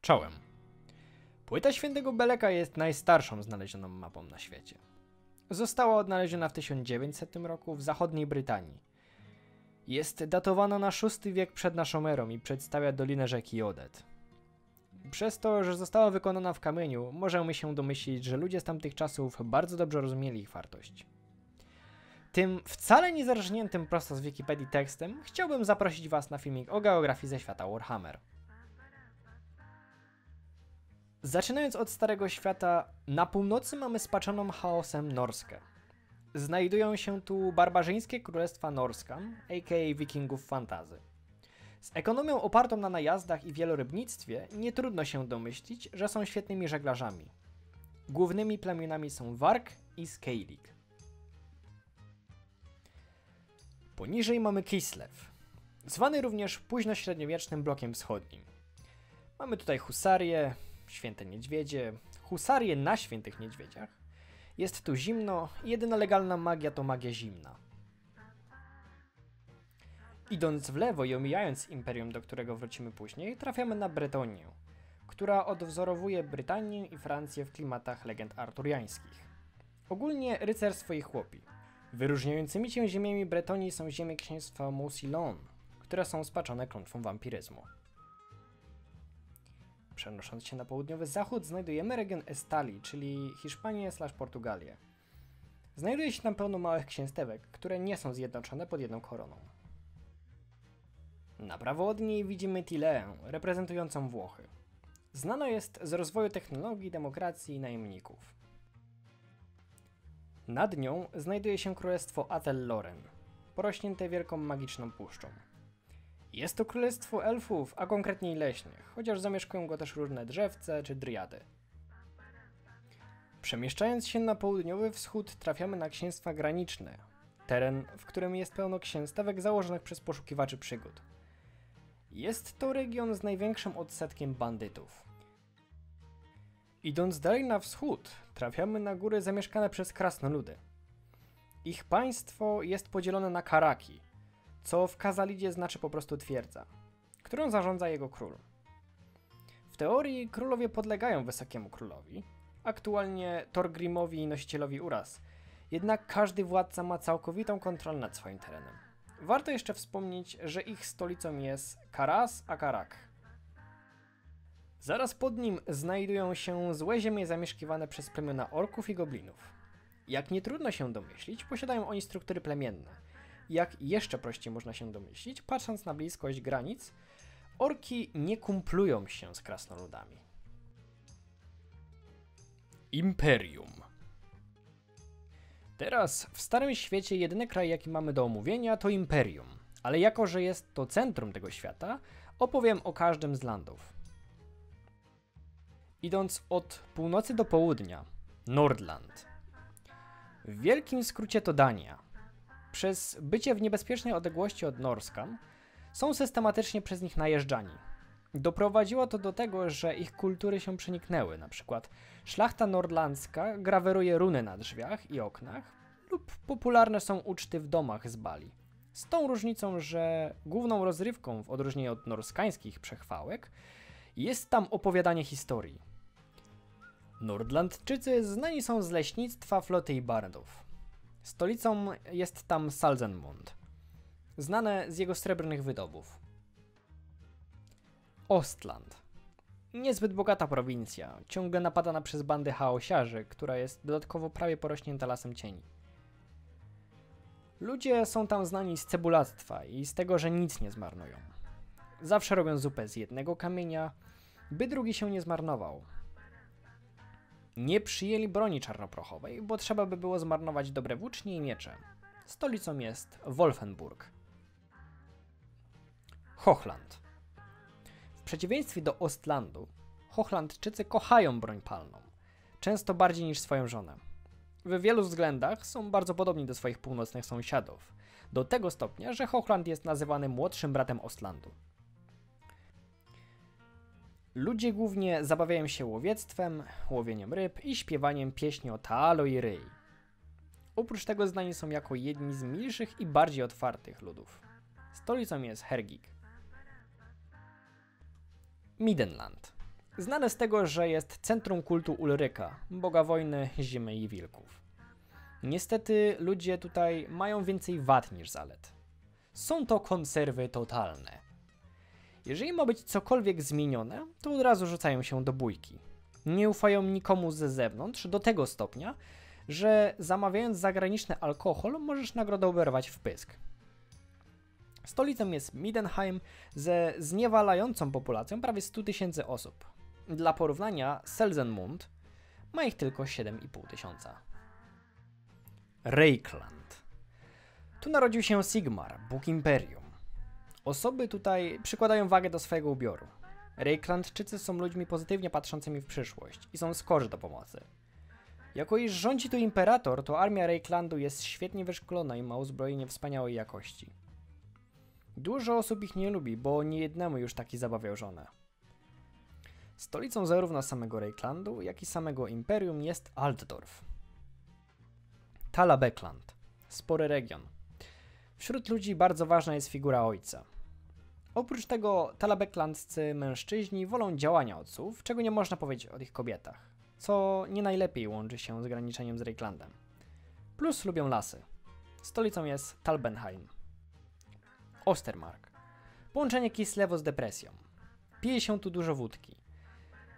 czołem. Płyta Świętego Beleka jest najstarszą znalezioną mapą na świecie. Została odnaleziona w 1900 roku w zachodniej Brytanii. Jest datowana na VI wiek przed naszą erą i przedstawia Dolinę Rzeki Odet. Przez to, że została wykonana w kamieniu, możemy się domyślić, że ludzie z tamtych czasów bardzo dobrze rozumieli ich wartość. Tym wcale nie zerżniętym prosto z Wikipedii tekstem chciałbym zaprosić Was na filmik o geografii ze świata Warhammer. Zaczynając od Starego Świata, na północy mamy spaczoną chaosem Norskę. Znajdują się tu barbarzyńskie królestwa Norskan, a.k.a. wikingów fantasy. Z ekonomią opartą na najazdach i wielorybnictwie nie trudno się domyślić, że są świetnymi żeglarzami. Głównymi plemionami są Vark i Skalig. Poniżej mamy Kislew, zwany również późnośredniowiecznym blokiem wschodnim. Mamy tutaj husarię, święte niedźwiedzie, husarię na świętych niedźwiedziach. Jest tu zimno i jedyna legalna magia to magia zimna. Idąc w lewo i omijając imperium, do którego wrócimy później, trafiamy na Bretonię, która odwzorowuje Brytanię i Francję w klimatach legend arturiańskich. Ogólnie rycerstwo i chłopi. Wyróżniającymi się ziemiami Bretonii są ziemie księstwa Moussillon, które są spaczone klątwą wampiryzmu. Przenosząc się na południowy zachód znajdujemy region Estali, czyli Hiszpanię/Portugalię. Znajduje się tam pełno małych księstewek, które nie są zjednoczone pod jedną koroną. Na prawo od niej widzimy Tyleę, reprezentującą Włochy. Znana jest z rozwoju technologii, demokracji i najemników. Nad nią znajduje się królestwo Athel Loren, porośnięte wielką magiczną puszczą. Jest to królestwo elfów, a konkretniej leśnych, chociaż zamieszkują go też różne drzewce czy dryady. Przemieszczając się na południowy wschód trafiamy na Księstwa Graniczne, teren, w którym jest pełno księstewek założonych przez poszukiwaczy przygód. Jest to region z największym odsetkiem bandytów. Idąc dalej na wschód, trafiamy na góry zamieszkane przez krasnoludy. Ich państwo jest podzielone na karaki, co w Kazalidzie znaczy po prostu twierdza, którą zarządza jego król. W teorii królowie podlegają wysokiemu królowi, aktualnie Thorgrimowi i nosicielowi Uras, jednak każdy władca ma całkowitą kontrolę nad swoim terenem. Warto jeszcze wspomnieć, że ich stolicą jest Karaz Akarak. Zaraz pod nim znajdują się złe ziemie zamieszkiwane przez plemiona orków i goblinów. Jak nie trudno się domyślić, posiadają oni struktury plemienne. Jak jeszcze prościej można się domyślić, patrząc na bliskość granic, orki nie kumplują się z krasnoludami. Imperium. Teraz w Starym Świecie jedyny kraj, jaki mamy do omówienia, to Imperium, ale jako że jest to centrum tego świata, opowiem o każdym z landów. Idąc od północy do południa, Nordland. W wielkim skrócie to Dania. Przez bycie w niebezpiecznej odległości od Norskan są systematycznie przez nich najeżdżani. Doprowadziło to do tego, że ich kultury się przeniknęły, na przykład szlachta nordlandzka graweruje runy na drzwiach i oknach lub popularne są uczty w domach z bali. Z tą różnicą, że główną rozrywką w odróżnieniu od norskańskich przechwałek jest tam opowiadanie historii. Nordlandczycy znani są z leśnictwa, floty i bardów. Stolicą jest tam Salzenmund, znane z jego srebrnych wydobów. Ostland. Niezbyt bogata prowincja, ciągle napadana przez bandy chaosiarzy, która jest dodatkowo prawie porośnięta lasem cieni. Ludzie są tam znani z cebulactwa i z tego, że nic nie zmarnują. Zawsze robią zupę z jednego kamienia, by drugi się nie zmarnował. Nie przyjęli broni czarnoprochowej, bo trzeba by było zmarnować dobre włócznie i miecze. Stolicą jest Wolfenburg. Hochland. W przeciwieństwie do Ostlandu, Hochlandczycy kochają broń palną, często bardziej niż swoją żonę. W wielu względach są bardzo podobni do swoich północnych sąsiadów, do tego stopnia, że Hochland jest nazywany młodszym bratem Ostlandu. Ludzie głównie zabawiają się łowiectwem, łowieniem ryb i śpiewaniem pieśni o Talo i Ry. Oprócz tego znani są jako jedni z milszych i bardziej otwartych ludów. Stolicą jest Hergig. Middenland. Znane z tego, że jest centrum kultu Ulryka, boga wojny, zimy i wilków. Niestety ludzie tutaj mają więcej wad niż zalet. Są to konserwy totalne. Jeżeli ma być cokolwiek zmienione, to od razu rzucają się do bójki. Nie ufają nikomu ze zewnątrz do tego stopnia, że zamawiając zagraniczny alkohol możesz nagrodę oberwać w pysk. Stolicą jest Middenheim ze zniewalającą populacją prawie 100 tysięcy osób. Dla porównania Salzenmund ma ich tylko 7,5 tysiąca. Reikland. Tu narodził się Sigmar, bóg imperium. Osoby tutaj przykładają wagę do swojego ubioru. Reiklandczycy są ludźmi pozytywnie patrzącymi w przyszłość i są skorzy do pomocy. Jako iż rządzi tu imperator, to armia Reiklandu jest świetnie wyszkolona i ma uzbrojenie wspaniałej jakości. Dużo osób ich nie lubi, bo niejednemu już taki zabawiał żonę. Stolicą zarówno samego Reiklandu, jak i samego imperium jest Altdorf. Talabekland. Spory region. Wśród ludzi bardzo ważna jest figura ojca. Oprócz tego talabeklandzcy mężczyźni wolą działania ojców, czego nie można powiedzieć o ich kobietach, co nie najlepiej łączy się z graniczeniem z Reiklandem. Plus lubią lasy. Stolicą jest Talbenheim. Ostermark. Połączenie Kislewu z depresją. Pije się tu dużo wódki.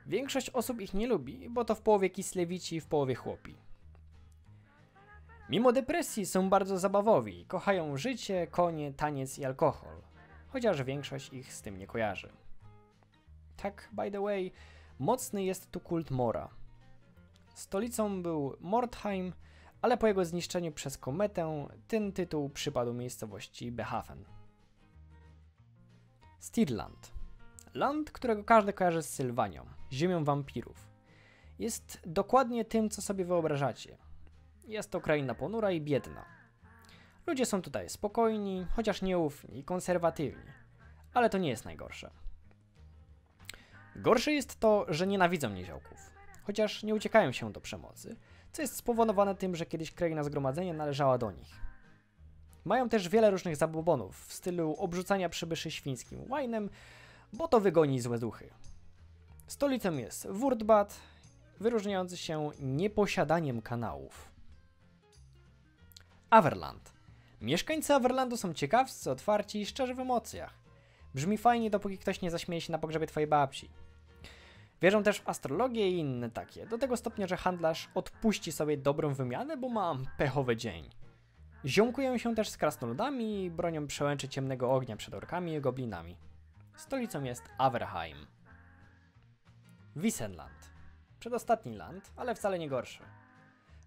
Większość osób ich nie lubi, bo to w połowie Kislewici, w połowie chłopi. Mimo depresji są bardzo zabawowi, kochają życie, konie, taniec i alkohol, chociaż większość ich z tym nie kojarzy. Tak, by the way, mocny jest tu kult Mora. Stolicą był Mordheim, ale po jego zniszczeniu przez kometę ten tytuł przypadł miejscowości Behafen. Stirland. Land, którego każdy kojarzy z Sylwanią, ziemią wampirów. Jest dokładnie tym, co sobie wyobrażacie. Jest to kraina ponura i biedna. Ludzie są tutaj spokojni, chociaż nieufni i konserwatywni. Ale to nie jest najgorsze. Gorsze jest to, że nienawidzą niziołków. Chociaż nie uciekają się do przemocy, co jest spowodowane tym, że kiedyś kraina zgromadzenia należała do nich. Mają też wiele różnych zabobonów w stylu obrzucania przybyszy świńskim łajnem, bo to wygoni złe duchy. Stolicą jest Wurtbad, wyróżniający się nieposiadaniem kanałów. Averland. Mieszkańcy Averlandu są ciekawscy, otwarci i szczerzy w emocjach. Brzmi fajnie, dopóki ktoś nie zaśmieje się na pogrzebie twojej babci. Wierzą też w astrologię i inne takie, do tego stopnia, że handlarz odpuści sobie dobrą wymianę, bo ma pechowy dzień. Ziomkują się też z krasnoludami i bronią przełęczy ciemnego ognia przed orkami i goblinami. Stolicą jest Averheim. Wissenland. Przedostatni land, ale wcale nie gorszy.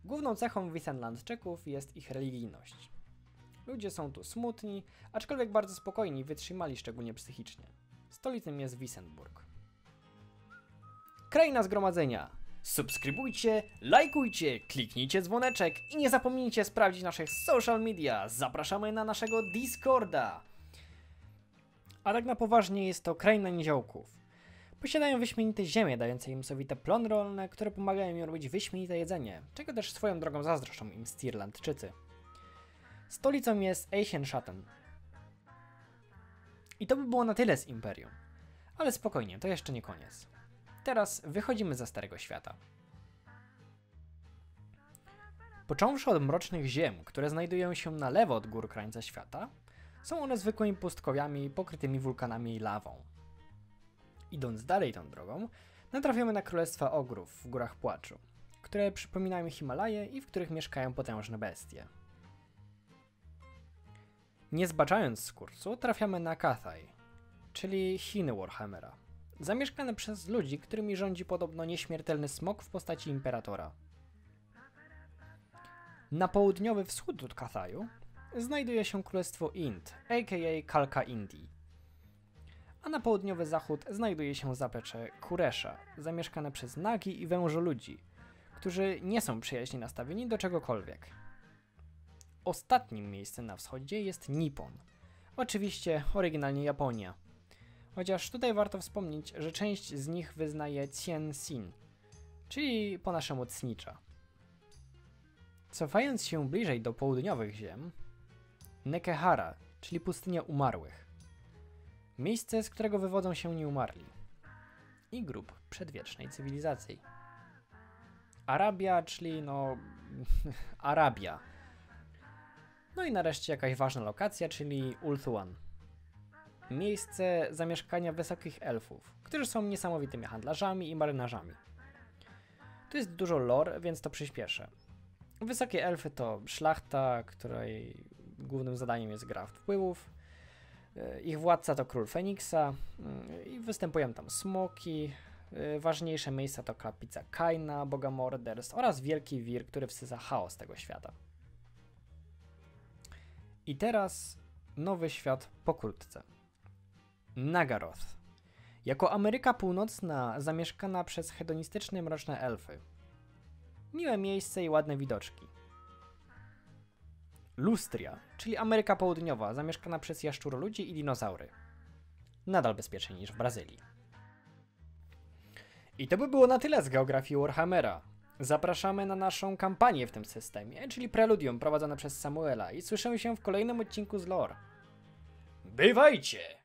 Główną cechą Wissenlandczyków jest ich religijność. Ludzie są tu smutni, aczkolwiek bardzo spokojni i wytrzymali, szczególnie psychicznie. Stolicą jest Wolfenburg. Kraina zgromadzenia. Subskrybujcie, lajkujcie, kliknijcie dzwoneczek i nie zapomnijcie sprawdzić naszych social media. Zapraszamy na naszego Discorda. A tak na poważnie, jest to kraina niziołków. Posiadają wyśmienite ziemie, dające im sowite plony rolne, które pomagają im robić wyśmienite jedzenie, czego też swoją drogą zazdroszczą im Stirlandczycy. Stolicą jest Eichenschatten. I to by było na tyle z Imperium. Ale spokojnie, to jeszcze nie koniec. Teraz wychodzimy ze Starego Świata. Począwszy od mrocznych ziem, które znajdują się na lewo od gór krańca świata, są one zwykłymi pustkowiami pokrytymi wulkanami i lawą. Idąc dalej tą drogą, natrafiamy na królestwa ogrów w Górach Płaczu, które przypominają Himalaje i w których mieszkają potężne bestie. Nie zbaczając z kursu, trafiamy na Kathaj, czyli Chiny Warhammera, zamieszkane przez ludzi, którymi rządzi podobno nieśmiertelny smok w postaci imperatora. Na południowy wschód od Kathaju znajduje się królestwo Ind, a.k.a. Kalka Indii. A na południowy zachód znajduje się zaplecze Kuresza, zamieszkane przez nagi i wężoludzi, którzy nie są przyjaźnie nastawieni do czegokolwiek. Ostatnim miejscem na wschodzie jest Nippon, oczywiście oryginalnie Japonia. Chociaż tutaj warto wspomnieć, że część z nich wyznaje Tien-Sin, czyli po naszemu cnicza. Cofając się bliżej do południowych ziem, Nekehara, czyli pustynia umarłych. Miejsce, z którego wywodzą się nieumarli. i grup przedwiecznej cywilizacji. Arabia, czyli no... Arabia. No i nareszcie jakaś ważna lokacja, czyli Ulthuan. Miejsce zamieszkania wysokich elfów, którzy są niesamowitymi handlarzami i marynarzami. Tu jest dużo lore, więc to przyspieszę. Wysokie elfy to szlachta, której głównym zadaniem jest gra wpływów. Ich władca to król Feniksa i występują tam smoki. Ważniejsze miejsca to kaplica Kaina, boga morderstw oraz wielki wir, który wsysa chaos tego świata. I teraz nowy świat pokrótce. Nagaroth. Jako Ameryka Północna zamieszkana przez hedonistyczne mroczne elfy. Miłe miejsce i ładne widoczki. Lustria, czyli Ameryka Południowa, zamieszkana przez jaszczuroludzi i dinozaury. Nadal bezpieczniej niż w Brazylii. I to by było na tyle z geografii Warhammera. Zapraszamy na naszą kampanię w tym systemie, czyli preludium prowadzone przez Samuela i słyszymy się w kolejnym odcinku z lore. Bywajcie!